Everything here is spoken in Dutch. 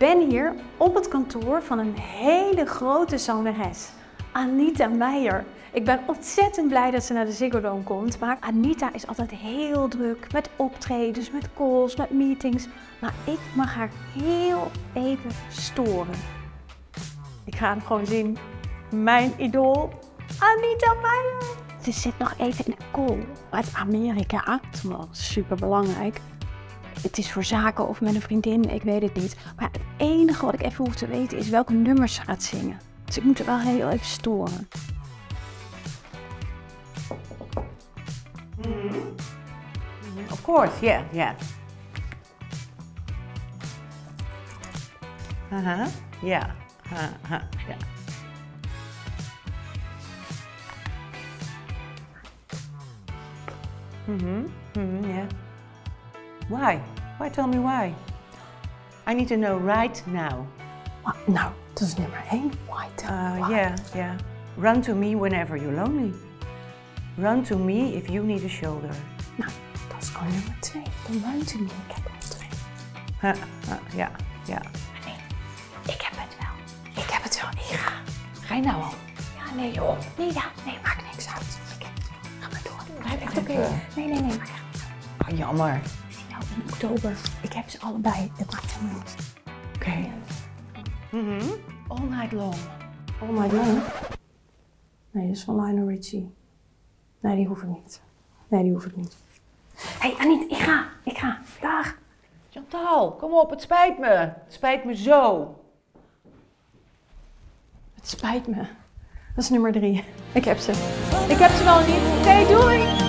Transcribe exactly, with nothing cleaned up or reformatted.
ben hier op het kantoor van een hele grote zangeres, Anita Meyer. Ik ben ontzettend blij dat ze naar de Ziggo Dome komt, maar Anita is altijd heel druk met optredens, met calls, met meetings. Maar ik mag haar heel even storen. Ik ga hem gewoon zien. Mijn idool, Anita Meyer. Ze zit nog even in een call uit Amerika. Dat is wel super belangrijk. Het is voor zaken of met een vriendin, ik weet het niet. Maar het enige wat ik even hoef te weten is welke nummers ze gaat zingen. Dus ik moet er wel heel even storen. Mm-hmm. Of course, yeah, yeah. Uh-huh, yeah, uh-huh, yeah. Mm-hmm, mm-hmm, yeah. Why? Why? Tell me why. I need to know right now. Well, no, dat is nummer één. Why? Tell uh, me why. Yeah, yeah. Run to me whenever you're lonely. Run to me if you need a shoulder. Nou, dat is gewoon nummer twee. Dan run to me. Ik heb het twee. Ja, ja, ja. Nee, ik heb het wel. Ik heb het wel. Ik ga. Ga je nou al? Ja, nee joh. Nee, ja. Nee, maakt niks uit. Ik heb het wel. Ga maar door. Blijf echt oké. Nee, nee, nee. Maar echt. Oh, jammer. In oktober. Ik heb ze allebei. Dat maakt helemaal niet. Oké. Okay. Mm-hmm. All night long. All night long? Nee, dat is van Lionel Richie. Nee, die hoef ik niet. Nee, die hoef ik niet. Hé, hey, Anita, ik ga. Ik ga. Dag. Chantal, kom op. Het spijt me. Het spijt me zo. Het spijt me. Dat is nummer drie. Ik heb ze. Ik heb ze wel niet. Nee, doei.